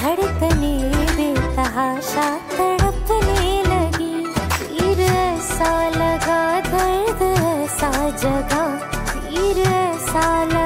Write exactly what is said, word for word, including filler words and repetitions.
धड़कने बेतहाशा तड़पने लगी, तीर ऐसा लगा दर्द ऐसा जगा, तीर ऐसा